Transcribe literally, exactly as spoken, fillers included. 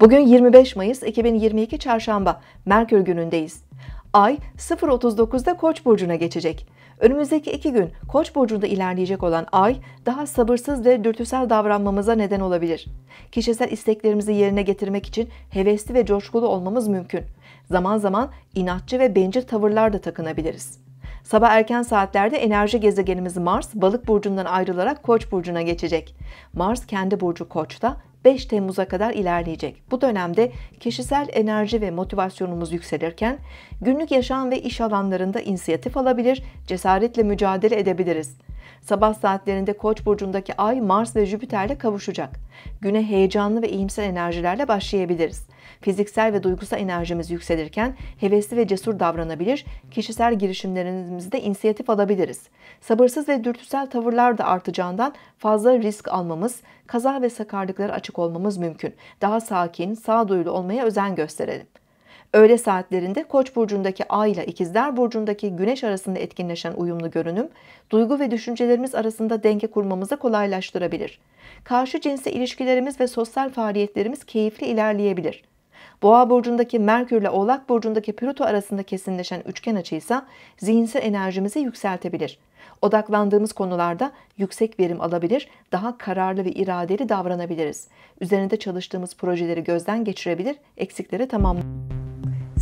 Bugün yirmi beş Mayıs iki bin yirmi iki Çarşamba, Merkür günündeyiz. Ay sıfır otuz dokuzda Koç burcuna geçecek. Önümüzdeki iki gün Koç burcunda ilerleyecek olan Ay, daha sabırsız ve dürtüsel davranmamıza neden olabilir. Kişisel isteklerimizi yerine getirmek için hevesli ve coşkulu olmamız mümkün. Zaman zaman inatçı ve bencil tavırlar da takınabiliriz. Sabah erken saatlerde enerji gezegenimiz Mars, Balık burcundan ayrılarak Koç burcuna geçecek. Mars kendi burcu Koç'ta beş Temmuz'a kadar ilerleyecek. Bu dönemde kişisel enerji ve motivasyonumuz yükselirken günlük yaşam ve iş alanlarında inisiyatif alabilir, cesaretle mücadele edebiliriz. Sabah saatlerinde Koç burcundaki Ay, Mars ve Jüpiter'le kavuşacak. Güne heyecanlı ve iyimser enerjilerle başlayabiliriz. Fiziksel ve duygusal enerjimiz yükselirken hevesli ve cesur davranabilir, kişisel girişimlerimizde inisiyatif alabiliriz. Sabırsız ve dürtüsel tavırlar da artacağından fazla risk almamız, kaza ve sakarlıklara açık olmamız mümkün. Daha sakin, sağduyulu olmaya özen gösterelim. Öğle saatlerinde Koç burcundaki Ay ile İkizler burcundaki Güneş arasında etkinleşen uyumlu görünüm, duygu ve düşüncelerimiz arasında denge kurmamızı kolaylaştırabilir. Karşı cinsle ilişkilerimiz ve sosyal faaliyetlerimiz keyifli ilerleyebilir. Boğa burcundaki Merkür ile Oğlak burcundaki Plüto arasında kesinleşen üçgen açıysa zihinsel enerjimizi yükseltebilir. Odaklandığımız konularda yüksek verim alabilir, daha kararlı ve iradeli davranabiliriz. Üzerinde çalıştığımız projeleri gözden geçirebilir, eksikleri tamamlayabiliriz.